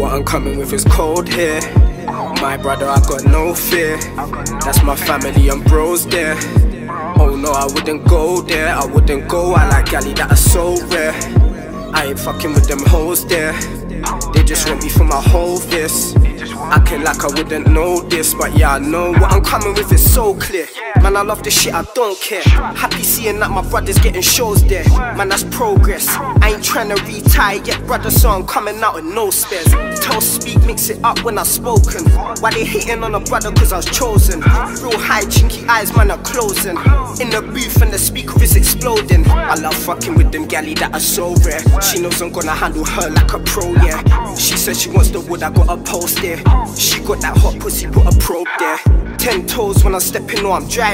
What I'm coming with is cold here. My brother, I got no fear. That's my family and bros there. Oh no, I wouldn't go there. I wouldn't go out like galley that are so rare. I ain't fucking with them hoes there. They just want me for my whole fist. Acting like I wouldn't know this, but yeah, I know what I'm coming with is so clear. Man, I love this shit, I don't care. Happy seeing that my brother's getting shows there. Man, that's progress. I ain't trying to retire yet, brother, so I'm coming out with no spares. Tell speak, mix it up when I've spoken. Why they hating on a brother cause I was chosen? Real high, chinky eyes, man, are closing. In the booth and the speaker is exploding. I love fucking with them galley that are so rare. She knows I'm gonna handle her like a pro, yeah. She said she wants the wood, I got a post there. She got that hot pussy, put a probe there. 10 toes when I'm stepping or I'm driving.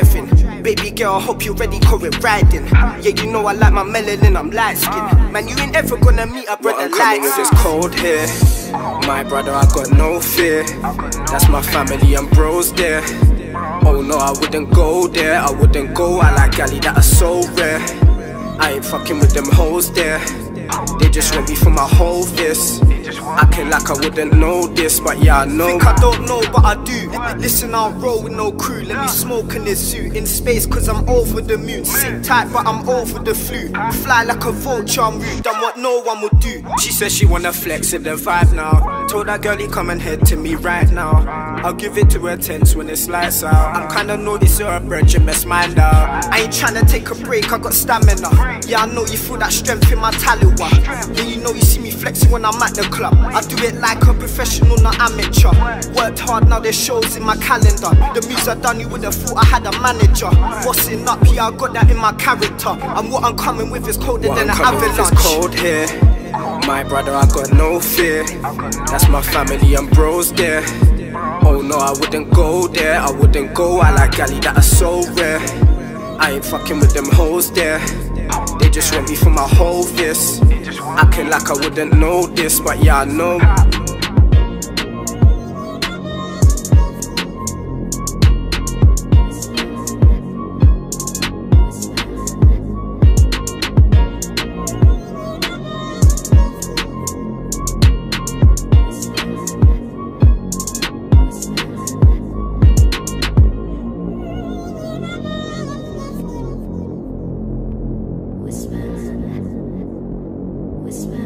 Baby girl, I hope you're ready, call it riding. Yeah, you know I like my melanin, I'm light skinned. Man, you ain't ever gonna meet a brother like me. It's cold here. My brother, I got no fear. That's my family and bros there. Oh no, I wouldn't go there. I wouldn't go out like galley that are so rare. I ain't fucking with them hoes there. They just want me for my whole fist. Acting like I wouldn't know this, but yeah, I know. Think I don't know, but I do. Listen, I'll roll with no crew. Let me smoke in this zoo. In space, cause I'm over the moon. Sick tight, but I'm over the flu. Fly like a vulture, I'm rude. Done what no one would do. She says she wanna flex in the vibe now. Told that girlie, come and head to me right now. I'll give it to her tense when it's lights out. I'm kinda know this, you're a bird, you mess mind out. I ain't tryna take a break, I got stamina. Yeah, I know you feel that strength in my talent. Yeah, you know you see me flexing when I'm at the club. I do it like a professional, not amateur. Worked hard, now there's shows in my calendar. The moves I done, you would've thought I had a manager. Bossing up, yeah, I got that in my character. And what I'm coming with is colder than an avalanche. It's cold here. My brother, I got no fear. That's my family and bros there. Oh no, I wouldn't go there. I wouldn't go out like galley that are so rare. I ain't fucking with them hoes there. They just want me for my whole fist. Acting like I wouldn't know this, but yeah, I know. Whisper.